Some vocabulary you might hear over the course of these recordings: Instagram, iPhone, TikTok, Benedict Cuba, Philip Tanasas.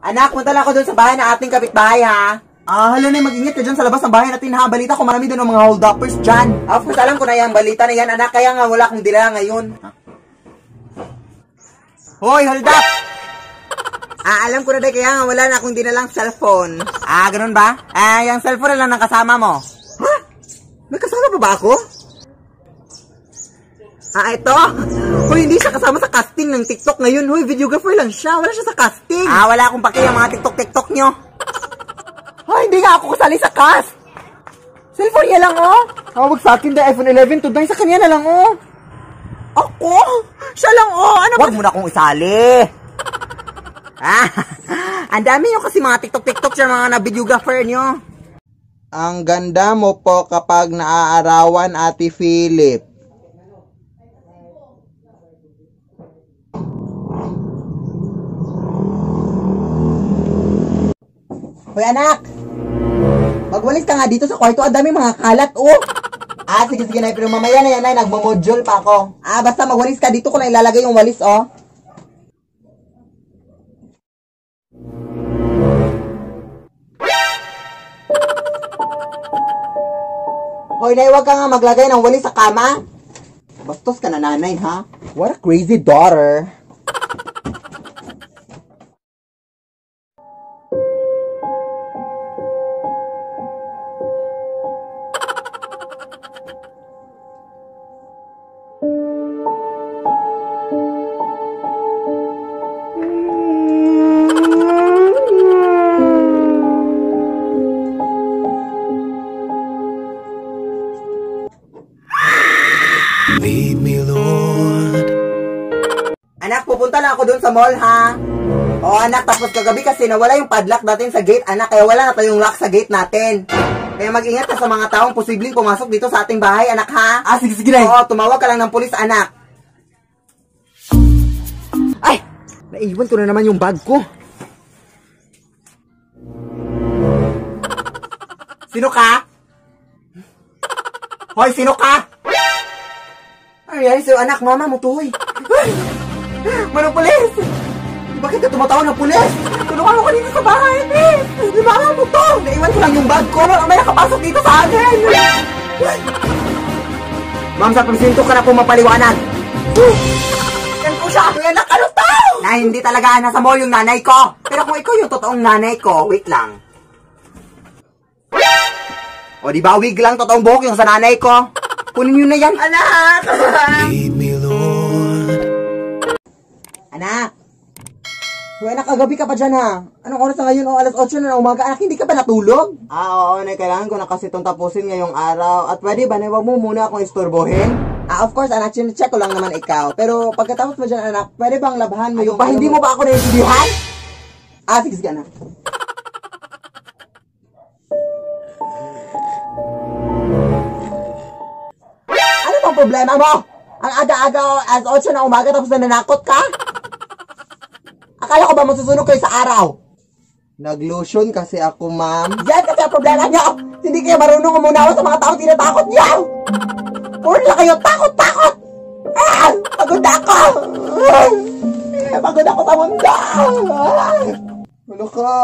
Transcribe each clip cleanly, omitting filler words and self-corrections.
Anak, punta lang ako dun sa bahay na ating kapitbahay, ha? Ah, hala na, mag-ingat ka dyan sa labas ng bahay natin, ha? Balita ko marami dun ang mga hold-uppers dyan. Of course, alam ko na yung balita na yan, anak. Kaya nga wala akong dila ngayon. Hoy, hold up! Ah, alam ko na dahil kaya nga wala na akong dinalang cellphone. Ah, ganun ba? Ah, yung cellphone na lang ang kasama mo. Ha? May kasama pa ba ako? Ah, ito? Hoy, hindi siya kasama sa casting ng TikTok ngayon. Hoy, videographer lang siya. Wala siya sa casting. Ah, wala akong paki yung mga TikTok-TikTok nyo. Hoy, hindi nga ako kasali sa cast. Cellphone niya lang, oh. Tawag sa akin na iPhone 11 today. Sa kanya na lang, oh. Ako? Siya lang, oh. Ano ba? Huwag mo na akong isali. Ah, ang dami nyo kasi mga TikTok-TikTok siya mga na-videographer nyo. Ang ganda mo po kapag naaarawan, Ate Philip. Hoy anak, magwalis ka nga dito sa kwarto. Ang dami mga kalat, oh. Ah, sige na. Pero mamaya na yan, ay nagmamodule pa ako. Ah, basta magwalis ka dito ko na ilalagay yung walis, oh. Hoy, nay, huwag ka nga maglagay ng walis sa kama. Bastos ka na, nanay, ha? What a crazy daughter. Lead me, Lord. Anak, pupunta lang ako dun sa mall, ha? O anak, tapos kagabi kasi nawala yung padlock natin sa gate, anak. Kaya wala na tayong lock sa gate natin. Kaya mag-ingat ka sa mga taong posibleng pumasok dito sa ating bahay, anak, ha? Ah, sige na. Oo, tumawag ka lang ng pulis, anak. Ay! Naiwan ko na naman yung bag ko. Sino ka? Hoy, sino ka? Ay, sa'yo anak, mama mo to, hoy. Manong pulis! Bakit ka tumatawa ng pulis? Tulungan mo kanina sa bahay, please! Di mama mo to! Naiwan ko lang yung bag ko. May nakapasok dito sa akin! Ma'am, sa presinto ka na po mapaliwanag. Yan po siya! Ay, anak, ano to? Na hindi talaga nasa mall yung nanay ko. Pero kung ikaw yung totoong nanay ko, wait lang. O diba, wig lang totoong buhok yung sa nanay ko? Kunin nyo na yan, anak! Anak! Uy, anak, agabi ka pa dyan, ha? Anong oras na ngayon? O, alas 8 na umaga, anak. Hindi ka pa natulog? Ah, oo, nay. Kailangan ko na kasi itong tapusin ngayong araw. At pwede ba, nay, wag mo muna akong istorbohin? Ah, of course, anak. Check ko lang naman ikaw. Pero pagkatapos mo dyan, anak, pwede bang labahan mo yung... Ba, hindi mo ba ako naiintindihan? Ah, sige, anak. Problema mo? Ang aga-aga as 8 na umaga tapos nananakot ka? Akala ko ba masusunog kayo sa araw? Naglusyon kasi ako, ma'am. Yan kasi ang problema niyo! Hindi kayo marunong umunawa sa mga tao tinatakot niyo! Puro na kayo takot-takot! Ah! Pagod ako! Pagod ako sa mundo! Ano ka?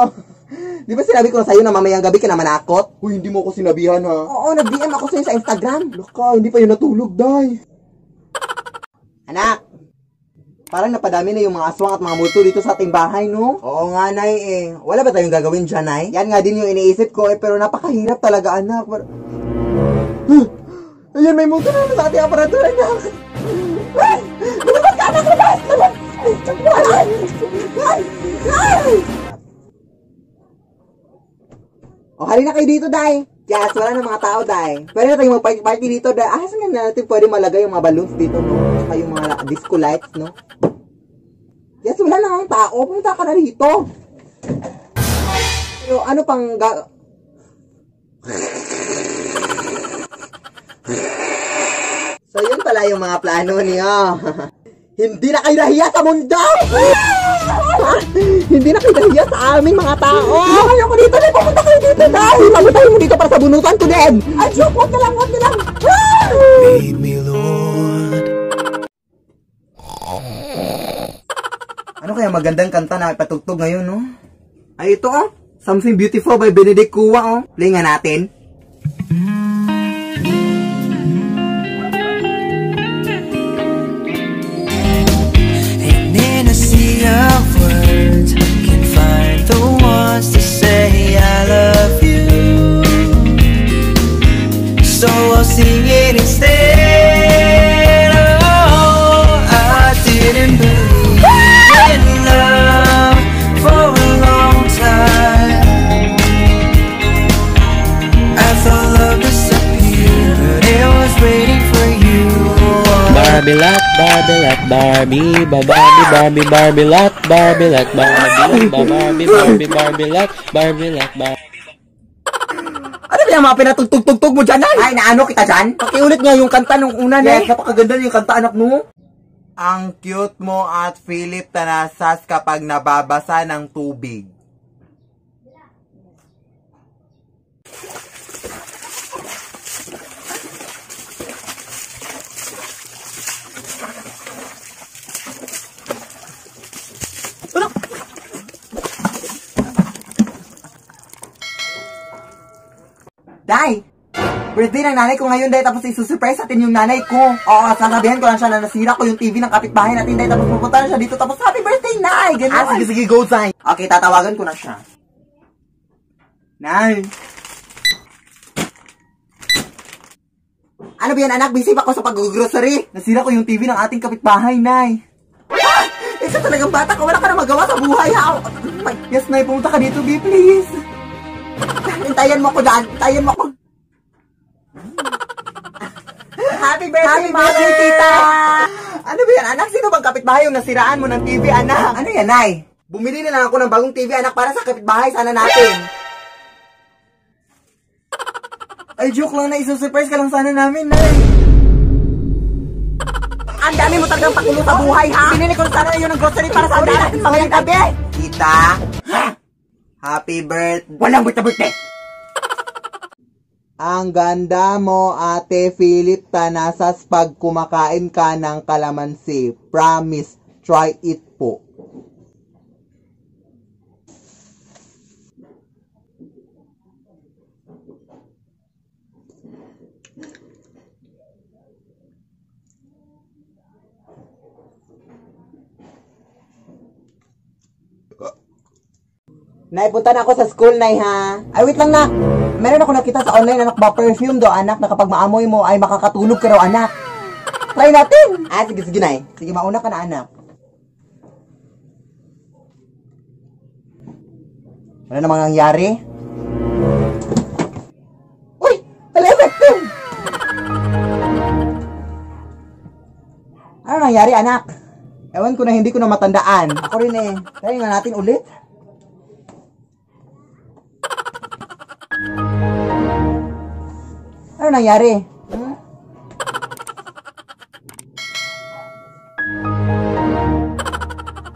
Di ba sinabi ko na sa'yo na mamayang gabi ka na manakot? Uy, hindi mo ako sinabihan, ha? Oo, nag-DM ako sa'yo sa Instagram. Laka, hindi pa yun natulog, day. Anak, parang napadami na yung mga aswang at mga multo dito sa ating bahay, no? Oo nga, nay, eh. Wala ba tayong gagawin dyan, nay? Yan nga din yung iniisip ko, eh, pero napakahirap talaga, anak. Par ayan, may multo na sa ating aparatur, anak. Ay! Lumabas ka, anak! Lumabas! Lumabas! Ay! Ay! Ay! O, hali na kayo dito, day. Yes, wala ng mga tao, day. Pwede na tayong mag-party dito, day. Ah, saan nga natin pwede malagay yung mga balloons dito, no? Saka yung mga disco lights, no? Yes, wala lang ang tao. Pumunta ka na dito. Pero ano pang So, yun pala yung mga plano niyo. Hindi na kayo nahiya sa mundo! Hindi na kayo nahiya sa aming mga tao! Hindi kayo ko dito! Pumunta kayo dito! Pagpuntahin mo dito para sa bunutan ko din! Ay, joke! Huwag na lang! Huwag na lang! Lead me, Lord. Ano kaya magandang kanta na ipatugtog ngayon, no? Ay, ito oh. Something Beautiful by Benedict Cuba oh. Play nga natin. Sing it instead. Oh, I didn't believe in love for a long time. I thought love disappeared, but it was waiting for you. Barbie lot, Barbie lot, Barbie, Barbie, Barbie, Barbie lot, Barbie lot, Barbie, Barbie, Barbie, Barbie lot, Barbie lot, Barbie. Ano yung mga pinatugtugtugtug mo dyan, ay? Ay, naano kita dyan? Pakiulit nga yung kanta nung una, yes. Eh. Napakaganda yung kanta, anak mo. Ang cute mo at Philip Tanasas kapag nababasa ng tubig. Day! Birthday ng nanay ko ngayon, Day. Tapos isusurprise natin yung nanay ko. Oo, sasabihan ko lang siya na nasira ko yung TV ng kapitbahay natin, Day. Tapos pupunta na siya dito. Tapos happy birthday, Nay! Ganun. Ah, sige, sige, go, Day. Okay, tatawagan ko na siya. Nay! Ano ba yan, anak? Busy pa ako sa pag-grocery. Nasira ko yung TV ng ating kapitbahay, Nay. Ah! Ikaw talagang bata ka. Wala ka na magawa sa buhay, ha? Yes, Nay. Pumunta ka dito, Day, please. Hintayan mo ko dyan. Hintayan mo ko. Happy birthday, Mother! Tita! Ano ba yan, anak? Sino bang kapitbahay yung nasiraan mo ng TV, anak? Ano yan, Nay? Bumili na lang ako ng bagong TV, anak, para sa kapitbahay. Sana natin. Ay, joke lang, Nay. Isusurprise ka lang sana namin, Nay. Ang dami mo talagang pakulo sa buhay, ha? Binili ko sana yun ng grocery para sa andaran natin pangalang tabi. Tita! Happy birthday! Walang birthday! Ang ganda mo, Ate Philip Tanasas, pag kumakain ka ng kalamansi. Promise, try it po. Nay, punta na ako sa school, Nay, ha? Ay, wait lang, na. Meron ako nakita sa online, anak, ba perfume do, anak, na kapag maamoy mo ay makakatulog ka raw, anak. Try natin! Ah, sige, sige, Nay. Sige, mauna ka na, anak. Ano namang nangyari? Uy! Pala-effective! Ano nangyari, anak? Ewan ko na, hindi ko na matandaan. Ako rin, eh. Try nga natin ulit. Ano nangyari? Hmm?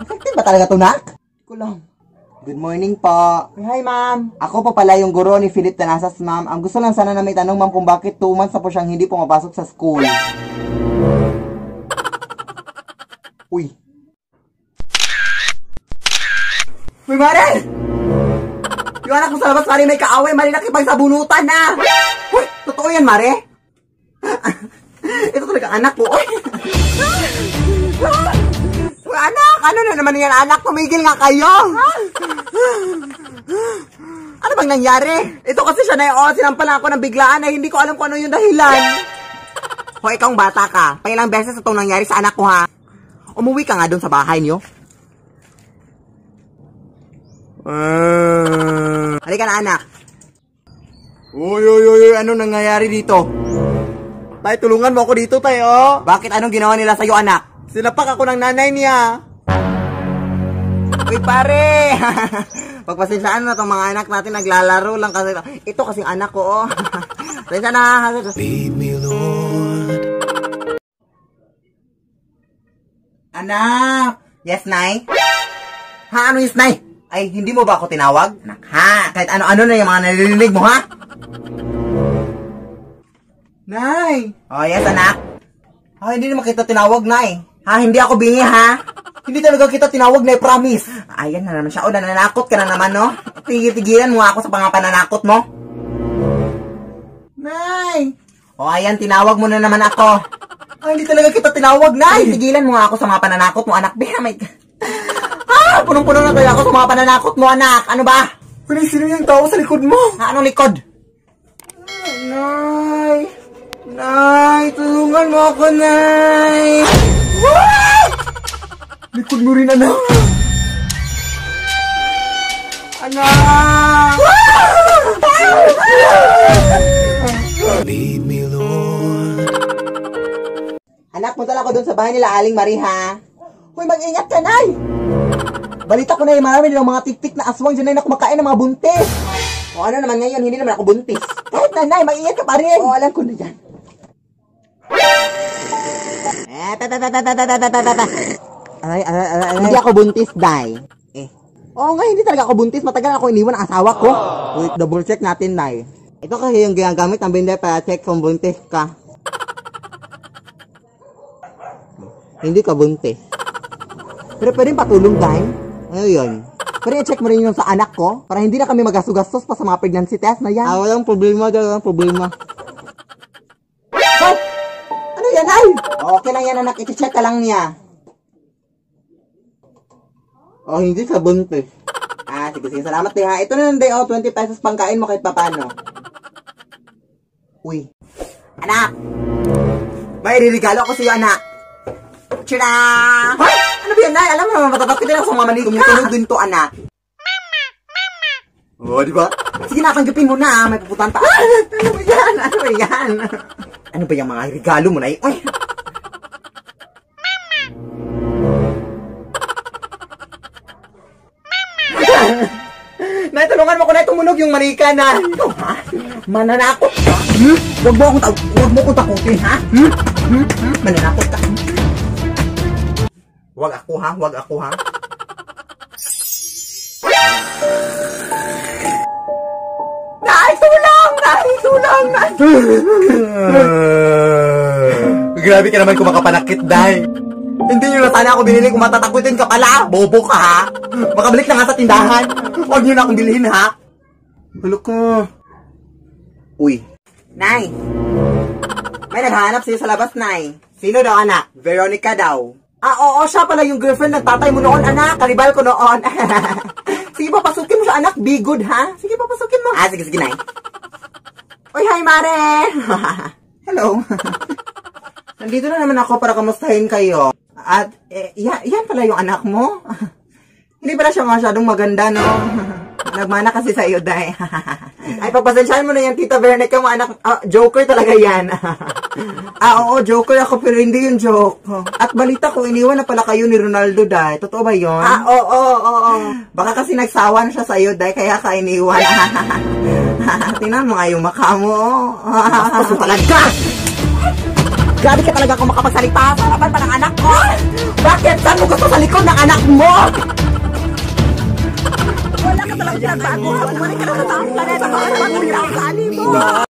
Effective ba talaga ito, nak? Kulong. Good morning po. Hi, ma'am. Ako po pala yung guro ni Philip Tanasas, ma'am. Ang gusto lang sana na may tanong, ma'am, kung bakit 2 months na po siyang hindi pumapasok sa school. Uy. Uy, Mare! Yung anak mo sa labas, Mare, may kaaway. Mare, nakipagsabunutan na! Uy! Totoo yan, Mare? Ito talaga anak ko. Anak! Ano na naman yan, anak? Tumigil nga kayo! Ano bang nangyari? Ito kasi siya na yung sinampal ako ng biglaan na hindi ko alam kung ano yung dahilan. Hoy, ikaw ang bata ka. Pangilang beses itong nangyari sa anak ko, ha? Umuwi ka nga doon sa bahay niyo. Halika na, anak. Uy, uy, uy, ano nangyayari dito? Tay, tulungan mo ako dito, tay, oh. Bakit? Anong ginawa nila sa'yo, anak? Sinapak ako ng nanay niya. Uy, pare! Pagpasensaan na itong mga anak natin, naglalaro lang kasi. Ito kasing anak ko, oh. Pasensya na. Lead me, Lord. Anak! Yes, Nay? Ha, ano yes, Nay? Ay, hindi mo ba ako tinawag? Anak, ha? Kahit ano-ano na yung mga nalilinig mo, ha? Nay! Oh, yes, anak. Oh, hindi na makita tinawag, Nay. Ha, hindi ako bingi, ha? Hindi talaga kita tinawag na promise. Ayan na naman siya. O, nananakot ka na naman, no? Tigilan mo ako sa pangapananakot mo. Nay! O, ayan, tinawag mo na naman ako. Ay, hindi talaga kita tinawag, Nay! Tigilan mo ako sa mga pananakot mo, anak. Bihamay ka. Ah, punong-puno na tayo ako sa mga pananakot mo, anak. Ano ba? Wala, sino yung tao sa likod mo? Ha, anong likod? Nay! Nay! Tulungan mo ako, Nay! Likod mo rin, anak! Anak! Anak, punta lang ako dun sa bahay nila Aling Mariha. Hoy, mag-ingat ka, Nay! Balita ko na yung marami nilang mga tiktik na aswang dyan, Nay, na kumakain ng mga buntis. O ano naman ngayon, hindi naman ako buntis. Kahit na, Nay, mag-ingat ka pa rin. O, alam ko na yan. Hindi ako buntis, Day. Eh. Oo nga, hindi talaga ako buntis. Matagal ako iniwan ang asawa ko. Wait, double check natin, Day. Ito kasi yung ginagamit ng Binday para check kung buntis ka. Hindi ka buntis. Pero pwedeng patulong, Day. Ano yun? Pwede i-check mo rin yun sa anak ko para hindi na kami magastugastos pa sa mga pregnancy test na yan. Ah, walang problema, Day. Walang problema. What? Ano yan, Day? Okay lang yan, anak. I-check ka lang niya. Oh, hindi sa buntis. Ah, sige. Salamat, Day, ha. Ito na lang, Day. Oh, 20 pesos pang kain mo kahit papano. Uy. Anak! May ririgalo ko sa'yo, anak. Tira! Hoy! Ano ba yan, Day? Alam mo naman, matatapitin ako sa mga maliit. Tumutunog din to, anak. Mama! Mama! Oh, di ba? Sige na, tanggapin mo na, ha. May puputan pa. Ano ba yan? Ano ba yan? Ano ba yung mga regalo mo na yun? Uy! Nay, tulungan mo ko, Nay, tumunog yung manika na. Ito, ha? Mananakot ka? Huwag mo akong takutin, ha? Mananakot ka? Huwag ako, ha? Huwag ako, ha? Nay, tulong! Nay, tulong! Nay! Grabe ka naman kumakapanakit, Day. Hindi nyo na sana ako binili kung matatakutin ka pala. Bobo ka, ha? Makabalik na nga sa tindahan. Huwag nyo na akong bilhin, ha? Halo ka. Uy. Nay. May naghahanap sa'yo sa labas, Nay. Sino daw, anak? Veronica daw. Ah, oo, siya pala yung girlfriend ng tatay mo noon, anak. Karibal ko noon. Sige, papasukin mo siya, anak. Be good, ha? Sige, papasukin mo. Ah, sige, Nay. Uy, hi, Mare. Hello. Nandito na naman ako para kamustahin kayo. At, yan pala yung anak mo. Hindi pala siya masyadong maganda, no? Nagmana kasi sa iyo, Day. Ay, pagpasensyahan mo na yan, Tita Veronica, mo anak. Joker talaga yan. Oo, joker ako, pero hindi yung joke. At balita ko, iniwan na pala kayo ni Ronaldo, Day. Totoo ba yun? Ah, oo. Baka kasi nagsawan siya sa iyo, Day, kaya ka iniwan. Tingnan mo nga yung maka mo. Paso talaga! Grabe ka talaga kung makapagsalita sa harapan pa ng anak ko! Bakit? Saan mo gusto sa likod ng anak mo? Wala ka talagang pinagbago! Wala ka talagang pinagbago! Wala ka talagang pinagbago!